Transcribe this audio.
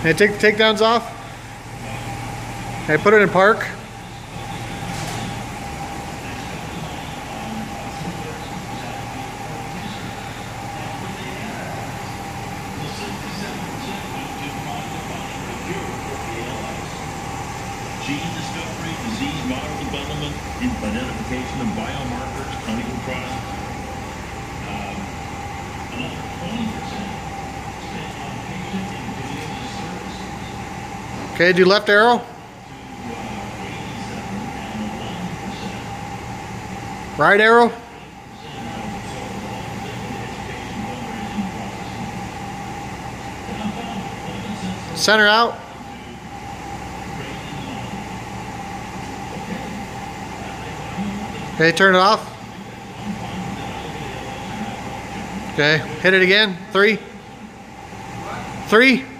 Hey, take the takedowns off. Hey, put it in park. Gene discovery, disease model development, identification of biomarkers, clinical trials. Another 20% spent on patient and physician services. Okay, do left arrow. Right arrow. Center out. Okay, turn it off. Okay, hit it again. Three.